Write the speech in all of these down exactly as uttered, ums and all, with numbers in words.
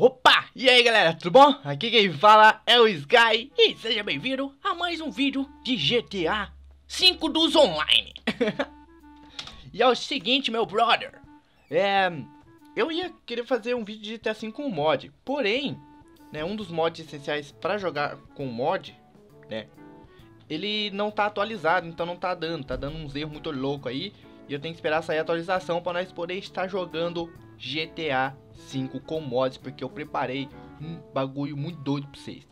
Opa! E aí galera, tudo bom? Aqui quem fala é o Sky e seja bem-vindo a mais um vídeo de G T A cinco dos Online. E é o seguinte, meu brother, é, eu ia querer fazer um vídeo de G T A cinco com mod, porém, né, um dos mods essenciais para jogar com mod, né, ele não tá atualizado, então não tá dando, tá dando uns erros muito loucos aí. E eu tenho que esperar sair a atualização para nós poder estar jogando G T A cinco com mods, porque eu preparei um bagulho muito doido para vocês.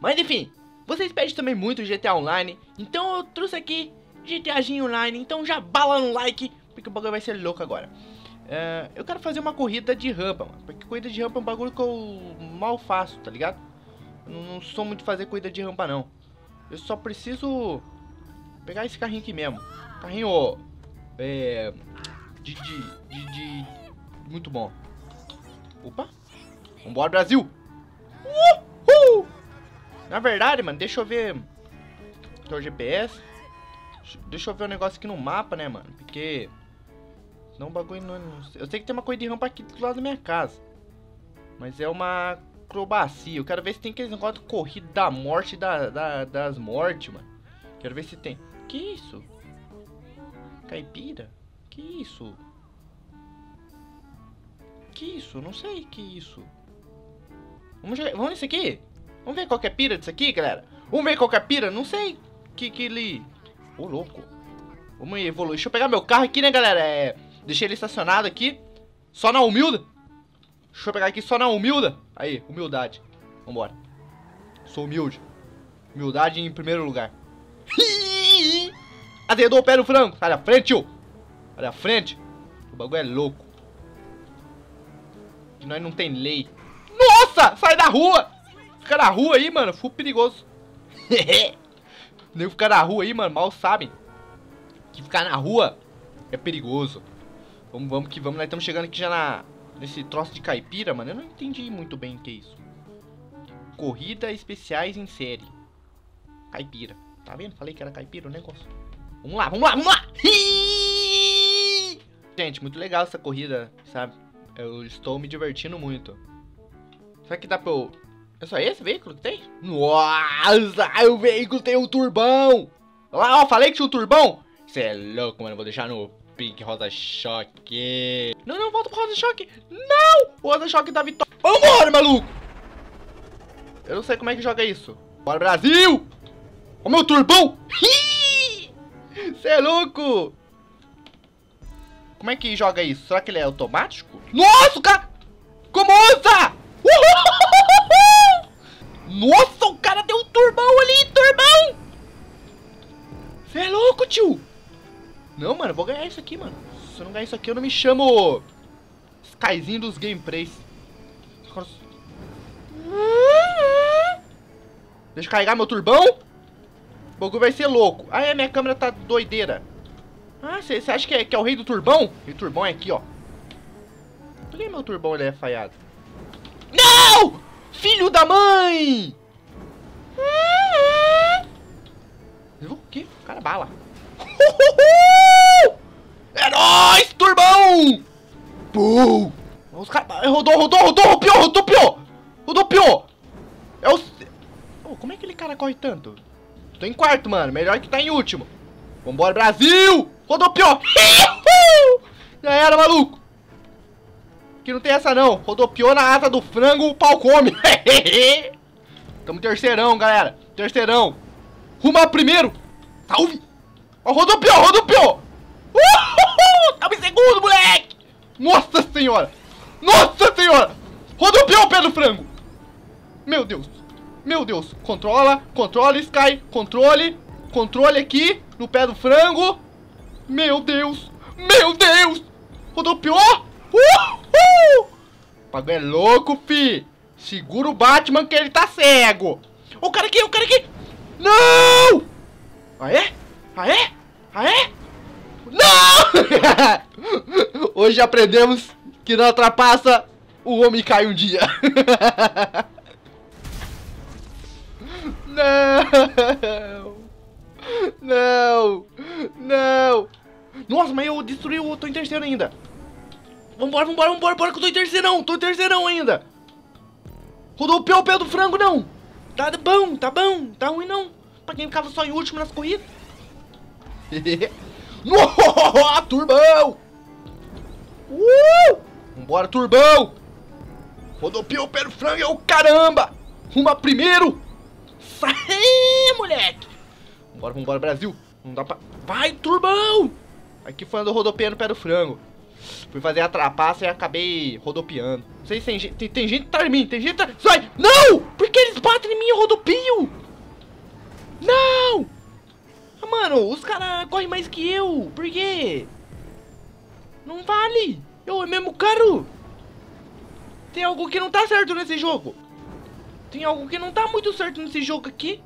Mas enfim, vocês pedem também muito G T A Online, então eu trouxe aqui GTAzinho Online, então já bala no like, porque o bagulho vai ser louco agora. Uh, eu quero fazer uma corrida de rampa, mano, porque corrida de rampa é um bagulho que eu mal faço, tá ligado? Eu não sou muito fazer corrida de rampa não. Eu só preciso pegar esse carrinho aqui mesmo, carrinho... É... De, de, de, de... Muito bom. Opa. Vambora, Brasil. Uhul. Na verdade, mano, deixa eu ver... Tem o G P S. Deixa eu ver o um negócio aqui no mapa, né, mano? Porque... Não, bagulho não... Eu sei que tem uma coisa de rampa aqui do lado da minha casa. Mas é uma acrobacia. Eu quero ver se tem aqueles negócios de corrida da morte da, da, das mortes, mano. Quero ver se tem... Que isso? Caipira? Que isso? Que isso? Não sei que isso. Vamos jogar. Vamos nesse aqui? Vamos ver qual que é pira disso aqui, galera? Vamos ver qual que é pira? Não sei que que ele... Ô, louco. Vamos evoluir. Deixa eu pegar meu carro aqui, né, galera? É... Deixei ele estacionado aqui. Só na humilda. Deixa eu pegar aqui só na humilda. Aí, humildade. Vambora. Sou humilde. Humildade em primeiro lugar. Azedou o pé no frango. Sai da frente, tio. Sai da frente. O bagulho é louco. E nós não tem lei. Nossa! Sai da rua. Fica na rua aí, mano. Fui perigoso. Nem ficar na rua aí, mano. Mal sabem que ficar na rua é perigoso. Vamos, vamos que vamos. Nós estamos chegando aqui já na... Nesse troço de caipira, mano. Eu não entendi muito bem o que é isso. Corrida especiais em série. Caipira. Tá vendo? Falei que era caipira o negócio. Vamos lá, vamos lá, vamos lá! Hiii! Gente, muito legal essa corrida, sabe? Eu estou me divertindo muito. Será que dá pra eu... É só esse veículo que tem? Nossa, o veículo tem um turbão! Olha lá, ó, falei que tinha um turbão! Você é louco, mano, vou deixar no pink rosa choque. Não, não, volta pro rosa choque! Não! O rosa choque da vitória! Vambora, maluco! Eu não sei como é que joga isso. Bora, Brasil! Olha o meu turbão! Hiii! Você é louco! Como é que joga isso? Será que ele é automático? Nossa, o cara... Como ousa? Uhul! Nossa, o cara deu um turbão ali, turbão! Você é louco, tio! Não, mano, eu vou ganhar isso aqui, mano. Se eu não ganhar isso aqui, eu não me chamo... Skyzinho dos gameplays. Deixa eu carregar meu turbão. O bagulho vai ser louco. Ah, é, minha câmera tá doideira. Ah, você acha que é, que é o rei do turbão? E turbão é aqui, ó. Por que meu turbão ele é falhado? Não! Filho da mãe! O que? O cara bala. É nóis, turbão! Pum! Os caras... Rodou, rodou, rodou, rodopiou, rodopiou! Rodopiou! É o... Oh, como é que aquele cara corre tanto? Tô em quarto, mano. Melhor que tá em último. Vambora, Brasil! Rodopiou! Já era, maluco! Que não tem essa, não. Rodopiou na asa do frango, o pau come. Tamo terceirão, galera. Terceirão. Rumo ao primeiro. Salve! Ó, rodopiou, rodopiou! Uhul! Tamo em segundo, moleque! Nossa senhora! Nossa senhora! Rodopiou o pé do frango! Meu Deus! Meu Deus, controla, controla, Sky, controle, controle aqui, no pé do frango. Meu Deus, meu Deus, rodopiou, uhul, o bagulho é louco, fi, segura o Batman que ele tá cego. O cara aqui, o cara aqui, não, ah é, ah é, ah é, não, hoje aprendemos que não ultrapassa, o homem cai um dia. Não! Não! Não! Nossa, mas eu destruí o... Tô em terceiro ainda. Vambora, vambora, vambora, bora que eu tô em terceirão. Tô em terceirão ainda. Rodopiou o pé do frango, não. Tá bom, tá bom, tá ruim não. Pra quem ficava só em último nas corridas. No, turbão. Uh! Vambora, turbão. Rodopiou o pé do frango é o caramba. Ruma primeiro. Sai, moleque. Vambora, vambora, Brasil. Não dá pra... Vai, turbão. Aqui foi andando rodopiando o pé do frango. Fui fazer a trapaça e acabei rodopiando. Não sei se tem gente, tem, tem gente atrás de mim, tem gente atrás... Sai! Não! Por que eles batem em mim e rodopio? Não! Ah, mano, os caras correm mais que eu. Por quê? Não vale. Eu é mesmo caro. Tem algo que não tá certo nesse jogo. Tem algo que não tá muito certo nesse jogo aqui.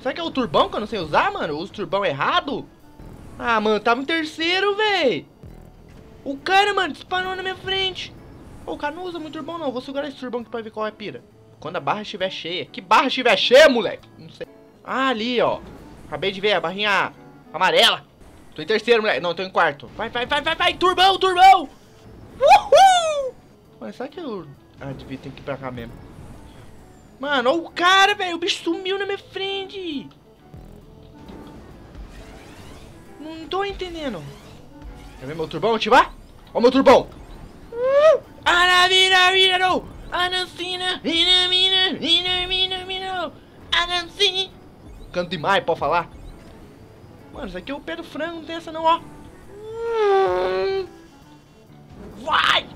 Será que é o turbão que eu não sei usar, mano? Eu uso turbão errado? Ah, mano, tava em terceiro, véi. O cara, mano, disparou na minha frente. O cara não usa muito turbão, não. Vou segurar esse turbão aqui pra ver qual é a pira. Quando a barra estiver cheia. Que barra estiver cheia, moleque? Não sei. Ah, ali, ó. Acabei de ver a barrinha amarela. Tô em terceiro, moleque. Não, tô em quarto. Vai, vai, vai, vai, vai. Turbão, turbão. Uhul. Mas será que eu... Ah, devia ter que ir pra cá mesmo. Mano, ó o cara, velho. O bicho sumiu na minha frente. Não tô entendendo. Quer ver meu turbão ativar? Ó meu turbão! Canto demais, pode falar? Mano, isso aqui é o pé do frango, não tem essa não, ó. Vai!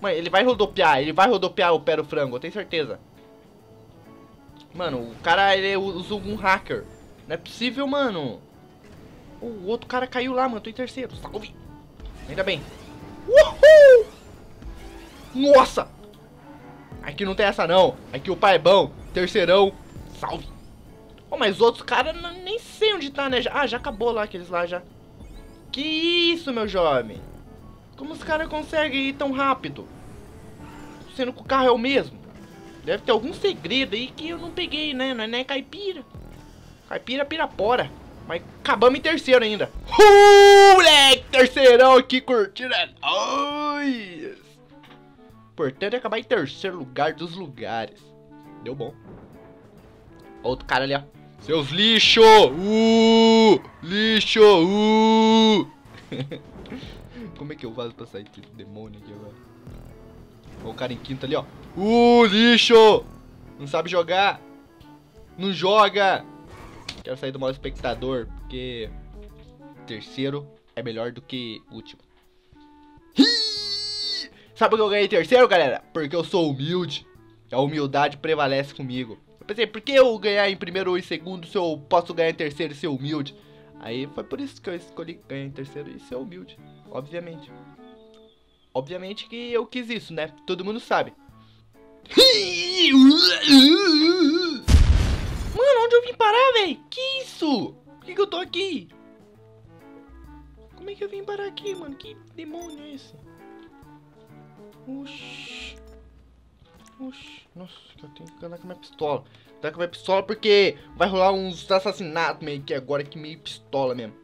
Mano, ele vai rodopiar, ele vai rodopiar o pé do frango, eu tenho certeza. Mano, o cara, ele usa um hacker. Não é possível, mano. O outro cara caiu lá, mano. Tô em terceiro. Salve. Ainda bem. Uhul! Nossa! Aqui não tem essa, não. Aqui o pai é bom. Terceirão. Salve. Oh, mas outros caras nem sei onde tá, né? Ah, já acabou lá aqueles lá, já. Que isso, meu jovem? Como os caras conseguem ir tão rápido? Sendo que o carro é o mesmo. Deve ter algum segredo aí que eu não peguei, né? Não é, né? Caipira. Caipira, pirapora. Mas acabamos em terceiro ainda. Uh, moleque, terceirão aqui curtindo. Oh, yes. O importante é acabar em terceiro lugar dos lugares. Deu bom. Outro cara ali, ó. Seus lixo! Uh, lixo! Uh. Como é que eu faço pra sair desse demônio aqui agora? Olha o cara em quinto ali, ó. Uh, lixo! Não sabe jogar. Não joga. Quero sair do modo espectador, porque terceiro é melhor do que último. Hii! Sabe por que eu ganhei terceiro, galera? Porque eu sou humilde. A humildade prevalece comigo. Eu pensei, por que eu ganhar em primeiro e segundo se eu posso ganhar em terceiro e ser humilde? Aí foi por isso que eu escolhi ganhar em terceiro e ser humilde. Obviamente. Obviamente que eu quis isso, né? Todo mundo sabe. Hii! Mano, onde eu vim parar, velho? Que isso? Por que, que eu tô aqui? Como é que eu vim parar aqui, mano? Que demônio é esse? Oxi. Oxi. Nossa, eu tenho que andar com a minha pistola. Andar com a minha pistola porque vai rolar uns assassinatos meio que agora, que meio pistola mesmo.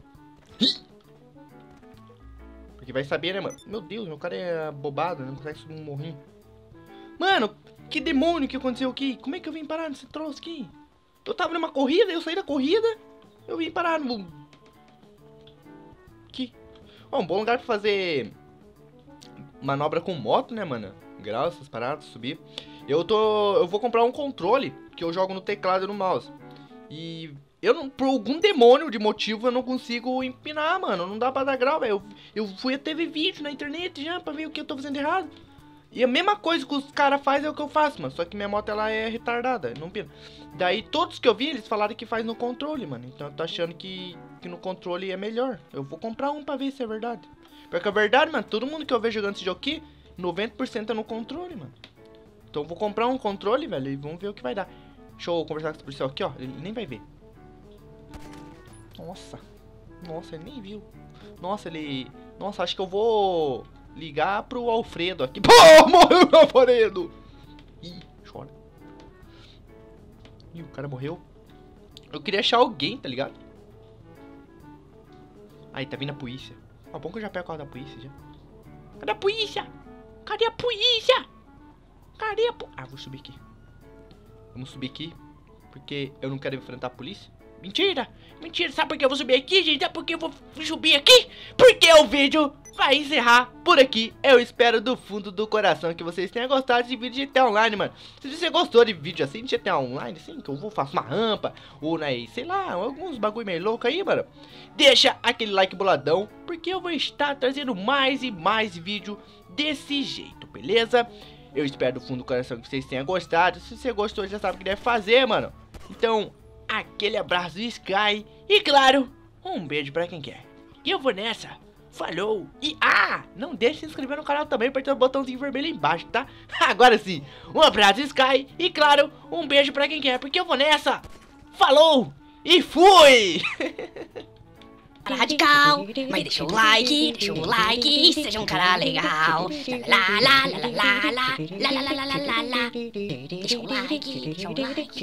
Porque vai saber, né, mano? Meu Deus, meu cara é bobado, não consegue subir um morrinho. Mano, que demônio que aconteceu aqui? Como é que eu vim parar nesse troço aqui? Eu tava numa corrida, eu saí da corrida, eu vim parar no... Aqui. Ó, um bom lugar pra fazer manobra com moto, né, mano? Grau, essas paradas, subir. Eu tô... Eu vou comprar um controle que eu jogo no teclado e no mouse. E eu não... Por algum demônio de motivo eu não consigo empinar, mano. Não dá pra dar grau, velho. Eu, eu fui até ver vídeo na internet já pra ver o que eu tô fazendo errado. E a mesma coisa que os caras fazem é o que eu faço, mano. Só que minha moto, ela é retardada, não pira. Daí, todos que eu vi, eles falaram que faz no controle, mano. Então, eu tô achando que, que no controle é melhor. Eu vou comprar um pra ver se é verdade. Porque é verdade, mano. Todo mundo que eu vejo jogando esse jogo aqui, noventa por cento é no controle, mano. Então, eu vou comprar um controle, velho, e vamos ver o que vai dar. Deixa eu conversar com esse policial aqui, ó. Ele nem vai ver. Nossa. Nossa, ele nem viu. Nossa, ele... Nossa, acho que eu vou... ligar pro Alfredo aqui. Pô, morreu o Alfredo! Ih, chora. Ih, o cara morreu. Eu queria achar alguém, tá ligado? Aí, tá vindo a polícia. Ó, bom que eu já pego a da polícia já. Cadê a polícia? Cadê a polícia? porcaria, pô. Ah, vou subir aqui. Vamos subir aqui, porque eu não quero enfrentar a polícia. Mentira, mentira. Sabe por que eu vou subir aqui, gente? Sabe por que eu vou subir aqui? Porque o vídeo vai encerrar por aqui. Eu espero do fundo do coração que vocês tenham gostado desse vídeo de G T A Online, mano. Se você gostou de vídeo assim de G T A Online, assim, que eu vou faço uma rampa, ou né, sei lá, alguns bagulho meio louco aí, mano, deixa aquele like boladão, porque eu vou estar trazendo mais e mais vídeo desse jeito, beleza? Eu espero do fundo do coração que vocês tenham gostado. Se você gostou, já sabe o que deve fazer, mano. Então, aquele abraço do Sky e, claro, um beijo pra quem quer. E eu vou nessa. Falou! E, ah, não deixe de se inscrever no canal também, apertando o botãozinho vermelho embaixo, tá? Agora sim, um abraço Sky e, claro, um beijo pra quem quer, porque eu vou nessa. Falou! E fui! Radical, mas deixa o like, deixa o like, seja um cara legal. Lá, lá, lá, lá, lá, lá, lá, lá, lá, lá, lá, lá, lá, deixa o like, deixa o like.